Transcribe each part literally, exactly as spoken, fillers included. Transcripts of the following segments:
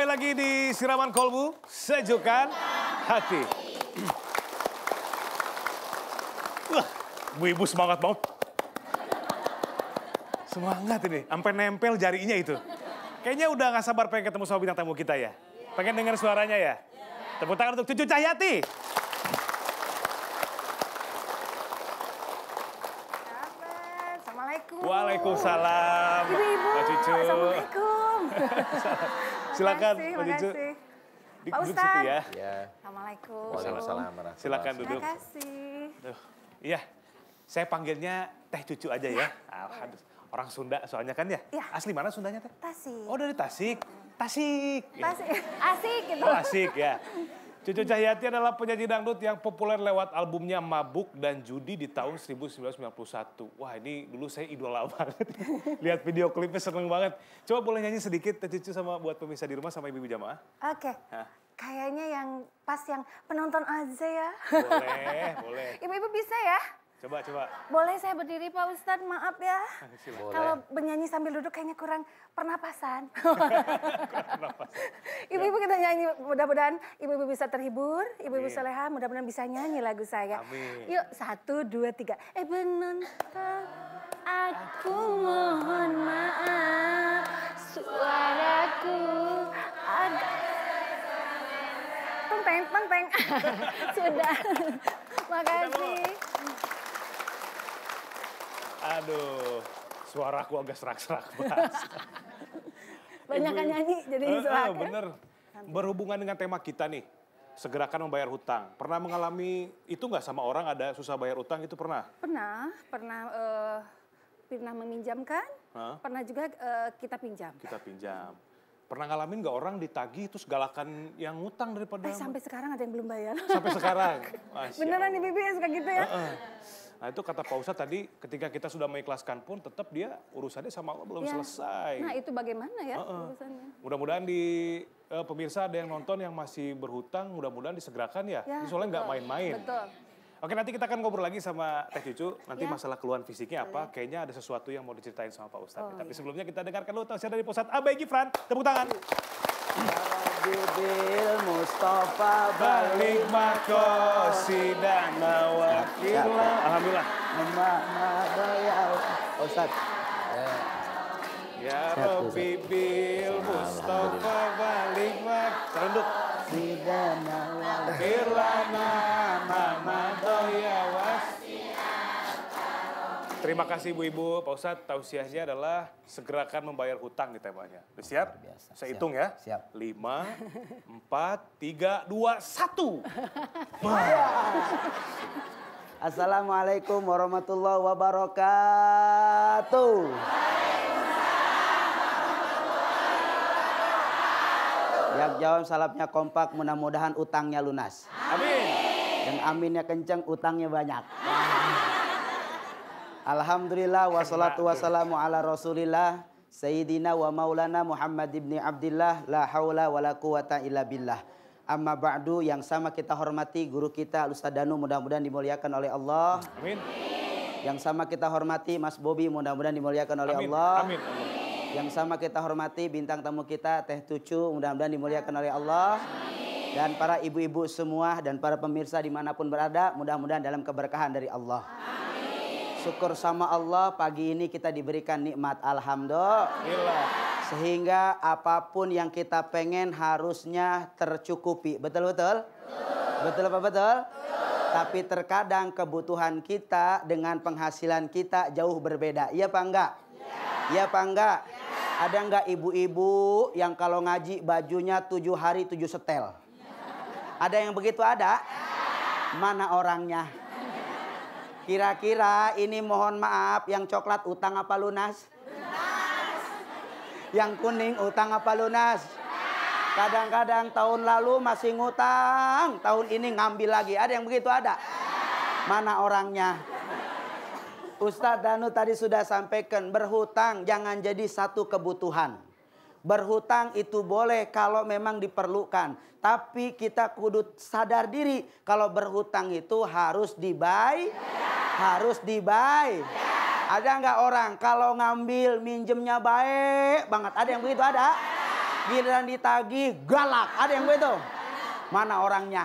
kembali lagi di Siraman Kolbu, Sejukkan Hati. Wah, ibu-ibu semangat banget. Semangat ini, sampai nempel jarinya itu. Kayaknya udah gak sabar pengen ketemu sama bintang tamu kita ya. Pengen dengar suaranya ya. Tepuk tangan untuk Cucu Cahyati. Assalamualaikum. Waalaikumsalam. Ibu-ibu, assalamualaikum. Silakan, Pak Cucu. Pak Ustadz. Ya. Ya. Assalamualaikum. Waalaikumsalam. Silakan duduk. Terima kasih. Iya, saya panggilnya Teh Cucu aja ya. Alhamdulillah. Orang Sunda soalnya kan ya? Ya. Asli mana Sundanya Teh? Tasik. Oh dari Tasik. Tasik. Tasik. Asik gitu. Oh, asik ya. Cucu Cahyati adalah penyanyi dangdut yang populer lewat albumnya Mabuk dan Judi di tahun seribu sembilan ratus sembilan puluh satu. Wah ini dulu saya idola banget. Lihat video klipnya seneng banget. Coba boleh nyanyi sedikit Teh Cucu sama buat pemirsa di rumah sama ibu-ibu jamaah? Oke. Okay. Kayaknya yang pas yang penonton aja ya. Boleh, boleh. Ibu-ibu bisa ya? Coba, coba. Boleh saya berdiri Pak Ustadz, maaf ya. Kalau bernyanyi sambil duduk kayaknya kurang pernapasan. Ibu-ibu kita nyanyi, mudah-mudahan ibu-ibu bisa terhibur, ibu-ibu soleha, mudah-mudahan bisa nyanyi lagu saya. Amin. Yuk, satu, dua, tiga. Eh penonton, aku mohon maaf, suaraku agak... Tenteng, tenteng. Sudah, makasih. Aduh, suaraku agak serak-serak banget. Banyak kan nyanyi jadi suara. Bener, berhubungan dengan tema kita nih, segerakan membayar hutang. Pernah mengalami itu nggak sama orang ada susah bayar hutang itu pernah? Pernah, pernah, uh, pernah meminjamkan, huh? Pernah juga uh, kita pinjam. Kita pinjam. Pernah ngalamin nggak orang ditagih terus galakan yang ngutang daripada... Eh, sampai sekarang ada yang belum bayar. Sampai sekarang? Masya Beneran nih Bibi suka gitu ya? Uh -uh. Nah itu kata Pak Ustadz tadi ketika kita sudah mengikhlaskan pun tetap dia urusannya sama Allah belum ya. selesai. Nah itu bagaimana ya uh -uh. urusannya? Mudah-mudahan di uh, pemirsa ada yang nonton yang masih berhutang mudah-mudahan disegerakan ya. ya Soalnya nggak main-main. Betul. Oke nanti kita akan ngobrol lagi sama Teh Cucu. Nanti ya. masalah keluhan fisiknya apa? Boleh. Kayaknya ada sesuatu yang mau diceritain sama Pak Ustadz. Oh, Tapi iya. sebelumnya kita dengarkan dulu tausiah dari Pusat A B. Gifran. Tepuk tangan. Bil Mustafa balik makosi dan nawakillah. Alhamdulillah. Ustaz. Ya Rabbi bil Mustafa balik makosi dan nawakillah. Terima kasih ibu-ibu, Pak Ustadz, tausiahnya adalah segerakan membayar hutang di temanya. Udah siap? Biasa. Saya hitung ya. Siap. Lima, empat, tiga, dua, satu. Assalamualaikum warahmatullahi wabarakatuh. Yang jawab salapnya kompak, mudah-mudahan utangnya lunas. Amin. Yang aminnya kenceng, utangnya banyak. Alhamdulillah wassalatu wassalamu ala rasulillah Sayyidina wa maulana Muhammad ibn Abdillah la haula wa la quwata illa billah. Amma ba'du, yang sama kita hormati guru kita Ustadz Danu mudah-mudahan dimuliakan oleh Allah. Amin. Yang sama kita hormati Mas Bobi mudah-mudahan dimuliakan oleh Amin. Allah. Amin. Yang sama kita hormati bintang tamu kita Teh Cucu mudah-mudahan dimuliakan oleh Allah. Amin. Dan para ibu-ibu semua dan para pemirsa dimanapun berada mudah-mudahan dalam keberkahan dari Allah. Amin. Syukur sama Allah pagi ini kita diberikan nikmat alhamdulillah. Sehingga apapun yang kita pengen harusnya tercukupi. Betul-betul? Betul apa betul? Betul. Tapi terkadang kebutuhan kita dengan penghasilan kita jauh berbeda. Iya apa enggak? Iya apa enggak? Ya. Ada enggak ibu-ibu yang kalau ngaji bajunya tujuh hari tujuh setel? Ada yang begitu ada? Mana orangnya? Kira-kira ini mohon maaf, yang coklat utang apa lunas? Lunas. Yang kuning utang apa lunas? Kadang-kadang tahun lalu masih ngutang, tahun ini ngambil lagi. Ada yang begitu ada? Mana orangnya? Ustadz Danu tadi sudah sampaikan, berhutang jangan jadi satu kebutuhan. Berhutang itu boleh kalau memang diperlukan. Tapi kita kudu sadar diri kalau berhutang itu harus dibayar. Harus dibayar. Ada nggak orang kalau ngambil minjemnya baik banget? Ada yang begitu ada? Giliran ditagih galak. Ada yang begitu? Mana orangnya?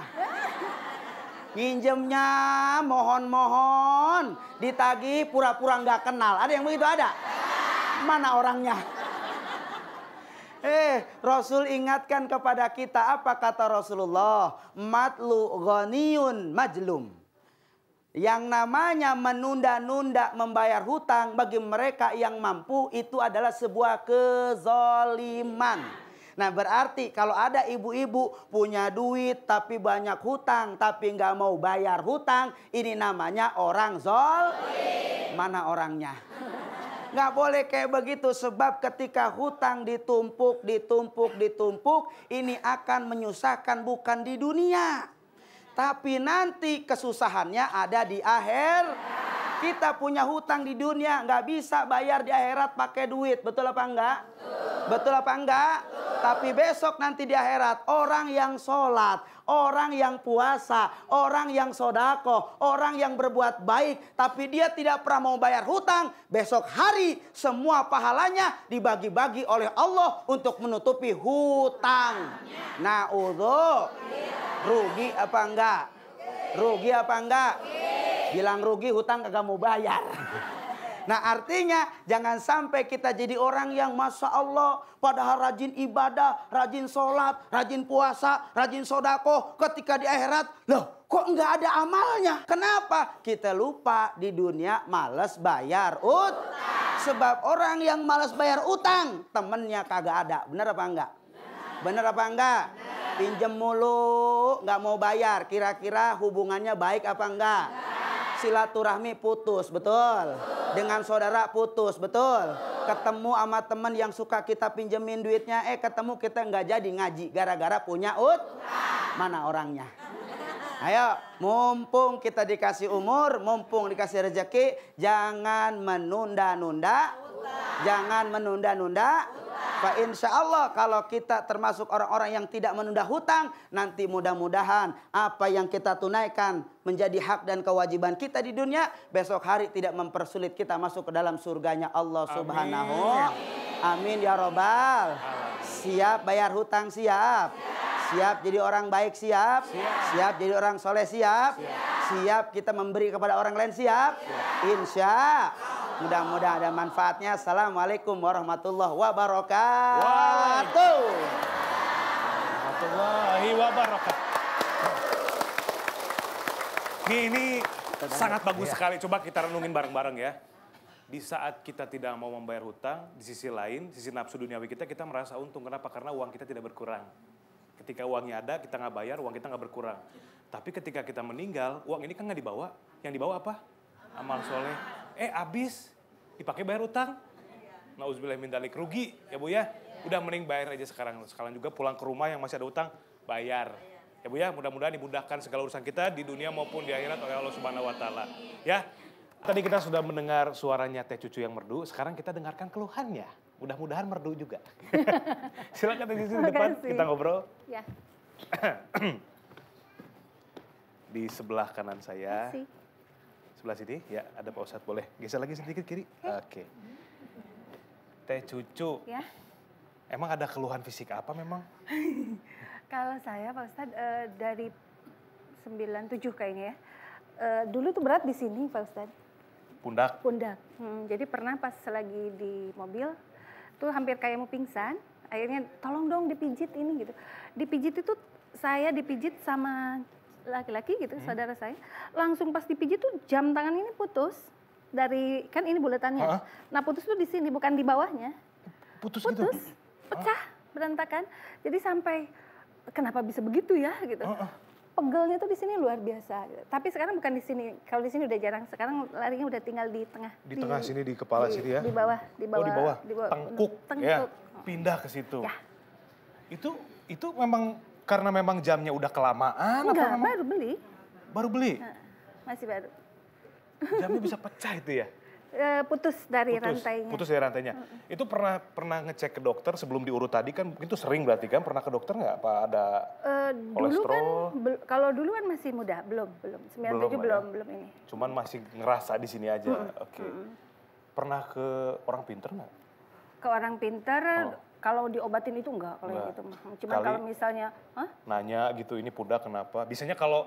Pinjemnya mohon-mohon, ditagih pura-pura nggak kenal. Ada yang begitu? Ada? Mana orangnya? Eh, Rasul ingatkan kepada kita apa kata Rasulullah? Matlu ghaniyun majlum. Yang namanya menunda-nunda membayar hutang bagi mereka yang mampu itu adalah sebuah kezaliman. Nah, berarti kalau ada ibu-ibu punya duit tapi banyak hutang tapi nggak mau bayar hutang, ini namanya orang zalim. Mana orangnya? Nggak boleh kayak begitu, sebab ketika hutang ditumpuk, ditumpuk, ditumpuk, ini akan menyusahkan bukan di dunia, tapi nanti kesusahannya ada di akhir. Kita punya hutang di dunia, nggak bisa bayar di akhirat pakai duit. Betul apa enggak? Betul apa enggak? Tapi besok nanti di akhirat, orang yang sholat, orang yang puasa, orang yang sodako, orang yang berbuat baik, tapi dia tidak pernah mau bayar hutang, besok hari semua pahalanya dibagi-bagi oleh Allah untuk menutupi hutang. Nah, udah rugi apa enggak? Rugi apa enggak? Bilang rugi, hutang kagak mau bayar. Nah, artinya jangan sampai kita jadi orang yang masya Allah padahal rajin ibadah, rajin sholat, rajin puasa, rajin sodako. Ketika di akhirat, loh kok nggak ada amalnya? Kenapa? Kita lupa di dunia males bayar utang. Sebab orang yang males bayar utang, temennya kagak ada. Bener apa enggak? Bener apa enggak? Pinjem mulu, nggak mau bayar. Kira-kira hubungannya baik apa enggak? Silaturahmi putus, betul. Dengan saudara putus, betul. Ketemu sama teman yang suka kita pinjemin duitnya, eh ketemu kita nggak jadi ngaji gara-gara punya utang. Mana orangnya? Ayo, mumpung kita dikasih umur, mumpung dikasih rezeki, jangan menunda-nunda, jangan menunda-nunda. Fa insya Allah kalau kita termasuk orang-orang yang tidak menunda hutang, nanti mudah-mudahan apa yang kita tunaikan menjadi hak dan kewajiban kita di dunia, besok hari tidak mempersulit kita masuk ke dalam surganya Allah Subhanahu. Amin ya robbal. Siap bayar hutang, siap. Siap jadi orang baik, siap. Siap jadi orang soleh, siap. Siap kita memberi kepada orang lain, siap. Insya Allah. Mudah-mudahan ada manfaatnya. Assalamualaikum warahmatullahi wabarakatuh. Warahmatullahi wabarakatuh. Nih, ini sangat bagus sekali. Coba kita renungin bareng-bareng ya. Di saat kita tidak mau membayar hutang, di sisi lain, sisi nafsu duniawi kita, kita merasa untung. Kenapa? Karena uang kita tidak berkurang. Ketika uangnya ada, kita nggak bayar, uang kita nggak berkurang. Tapi ketika kita meninggal, uang ini kan nggak dibawa. Yang dibawa apa? Amal soleh. Eh abis dipakai bayar utang, nauzubillah min dzalik, rugi ya bu ya. Udah mending bayar aja sekarang. Sekarang juga pulang ke rumah yang masih ada utang, bayar ya bu ya. Mudah-mudahan dimudahkan segala urusan kita di dunia maupun di akhirat oleh Allah Subhanahu Wa Taala. Ya, tadi kita sudah mendengar suaranya Teh Cucu yang merdu. Sekarang kita dengarkan keluhannya. Mudah-mudahan merdu juga. Silakan di sini depan kita ngobrol. Ya. Di sebelah kanan saya. Kasih. Sebelah sini, ya ada Pak Ustadz, boleh geser lagi sedikit kiri. Oke. Okay. Teh Cucu, ya. Emang ada keluhan fisik apa memang? Kalau saya Pak Ustadz uh, dari sembilan tujuh kayaknya ya. Uh, dulu tuh berat di sini Pak Ustadz. Pundak? Pundak. Hmm, jadi pernah pas lagi di mobil, tuh hampir kayak mau pingsan. Akhirnya tolong dong dipijit ini gitu. Dipijit itu saya dipijit sama laki-laki gitu, hmm. saudara saya. Langsung pas dipijit tuh jam tangan ini putus. Dari, kan ini buletannya. Ha? Nah putus tuh di sini, bukan di bawahnya. Putus, putus gitu? Putus, pecah, ha? Berantakan. Jadi sampai, kenapa bisa begitu ya gitu. Ha? Pegelnya tuh di sini luar biasa. Tapi sekarang bukan di sini. Kalau di sini udah jarang. Sekarang larinya udah tinggal di tengah. Di, di tengah sini, di kepala di, sini ya? Di bawah. Di bawah. Oh, di bawah. Di bawah. Tengkuk. Tengkuk. Ya. Pindah ke situ. Ya. Itu, itu memang... Karena memang jamnya udah kelamaan. Enggak, apa baru beli. Baru beli? Masih baru. Jamnya bisa pecah itu ya? E, putus dari putus, rantainya. Putus dari rantainya. Mm-hmm. Itu pernah pernah ngecek ke dokter sebelum diurut tadi kan? Itu sering berarti kan? Pernah ke dokter nggak? Apa ada e, kolesterol? Dulu kan, kalau dulu kan masih muda, belum. belum. sembilan tujuh belum, belum, ya? belum ini. Cuman masih ngerasa di sini aja. Mm-hmm. Oke. Okay. Mm-hmm. Pernah ke orang pinter nggak? Ke orang pinter... Oh. Kalau diobatin itu enggak, kalau nah, yang itu. Cuma kalau misalnya, hah? Nanya gitu, ini pundak kenapa? Biasanya kalau